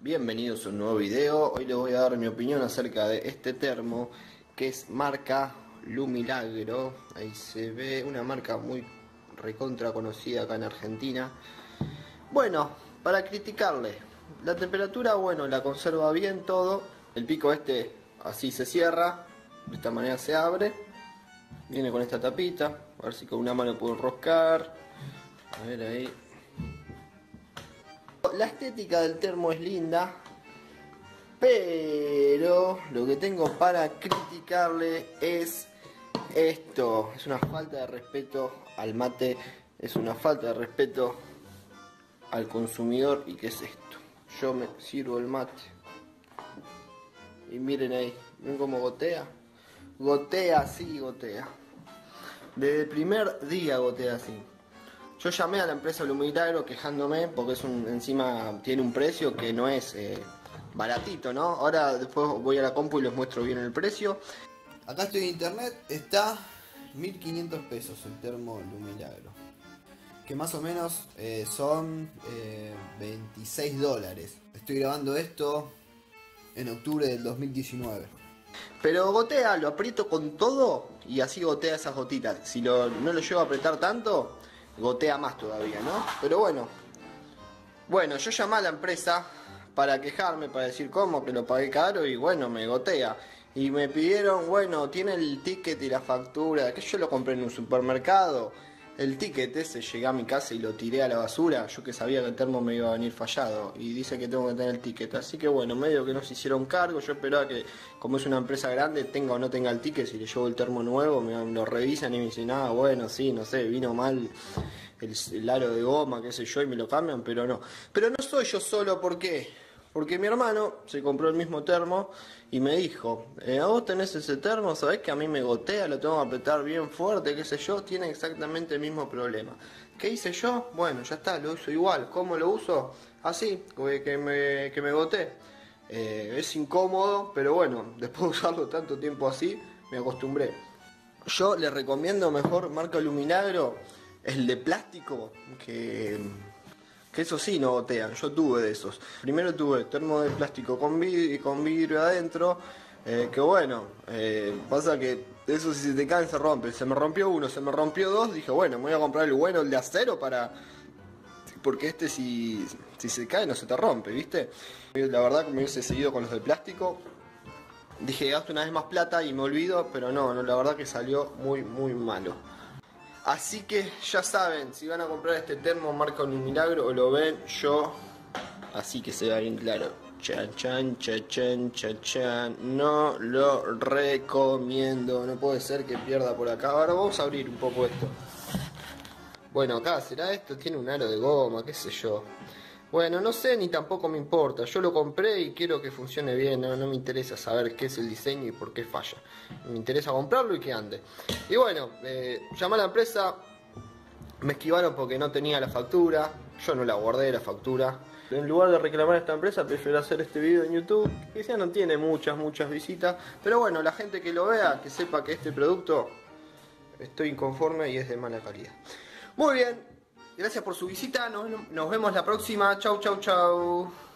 Bienvenidos a un nuevo video. Hoy les voy a dar mi opinión acerca de este termo, que es marca Lumilagro. Ahí se ve, una marca muy recontra conocida acá en Argentina. Bueno, para criticarle, la temperatura, bueno, la conserva bien todo. El pico este así se cierra, de esta manera se abre. Viene con esta tapita, a ver si con una mano puedo enroscar. A ver ahí. La estética del termo es linda, pero lo que tengo para criticarle es esto. Es una falta de respeto al mate, es una falta de respeto al consumidor. ¿Y qué es esto? Yo me sirvo el mate y miren ahí, ven cómo gotea. Gotea así, gotea. Desde el primer día gotea así. Yo llamé a la empresa Lumilagro quejándome porque es encima tiene un precio que no es baratito, ¿no? Ahora después voy a la compu y les muestro bien el precio. Acá estoy en internet, está 1500 pesos el termo Lumilagro, que más o menos son 26 dólares. Estoy grabando esto en octubre del 2019. Pero gotea, lo aprieto con todo y así gotea esas gotitas. Si no lo llevo a apretar tanto, gotea más todavía, ¿no? Pero bueno, yo llamé a la empresa para quejarme, para decir cómo, que lo pagué caro y bueno, me gotea. Y me pidieron, bueno, tiene el ticket y la factura, que yo lo compré en un supermercado. El ticket ese llegué a mi casa y lo tiré a la basura. Yo que sabía que el termo me iba a venir fallado y dice que tengo que tener el ticket, así que bueno, medio que no se hicieron cargo. Yo esperaba que, como es una empresa grande, tenga o no tenga el ticket, si le llevo el termo nuevo me lo revisan y me dicen, ah, bueno, sí, no sé, vino mal el aro de goma, qué sé yo, y me lo cambian. Pero no, soy yo solo. ¿Por qué? Porque mi hermano se compró el mismo termo y me dijo, ¿a vos tenés ese termo? ¿Sabés que a mí me gotea? Lo tengo que apretar bien fuerte, qué sé yo. Tiene exactamente el mismo problema. ¿Qué hice yo? Bueno, ya está, lo uso igual. ¿Cómo lo uso? Así, que me gotee. Es incómodo, pero bueno, después de usarlo tanto tiempo así, me acostumbré. Yo les recomiendo mejor marca Lumilagro, el de plástico, que eso sí no gotean. Yo tuve de esos. Primero tuve termo de plástico con vidrio adentro, que bueno, pasa que eso si se te caen se rompe. Se me rompió uno, se me rompió dos, dije bueno, me voy a comprar el bueno, el de acero, para porque este si se cae no se te rompe, ¿viste? La verdad que me hubiese seguido con los de plástico. Dije, gasto una vez más plata y me olvido, pero no, la verdad que salió muy, muy malo. Así que ya saben, si van a comprar este termo marca Lumilagro o lo ven, yo, así que se va bien claro, chan chan chan chan chan chan, no lo recomiendo. No puede ser que pierda por acá. Ahora vamos a abrir un poco esto. Bueno, acá será esto, tiene un aro de goma, qué sé yo. Bueno, no sé, ni tampoco me importa. Yo lo compré y quiero que funcione bien. No me interesa saber qué es el diseño y por qué falla. Me interesa comprarlo y que ande. Y bueno, llamé a la empresa. Me esquivaron porque no tenía la factura. Yo no la guardé, la factura. En lugar de reclamar a esta empresa, prefiero hacer este video en YouTube, que quizás no tiene muchas visitas, pero bueno, la gente que lo vea, que sepa que este producto estoy inconforme y es de mala calidad. Muy bien. Gracias por su visita, nos vemos la próxima, chau chau chau.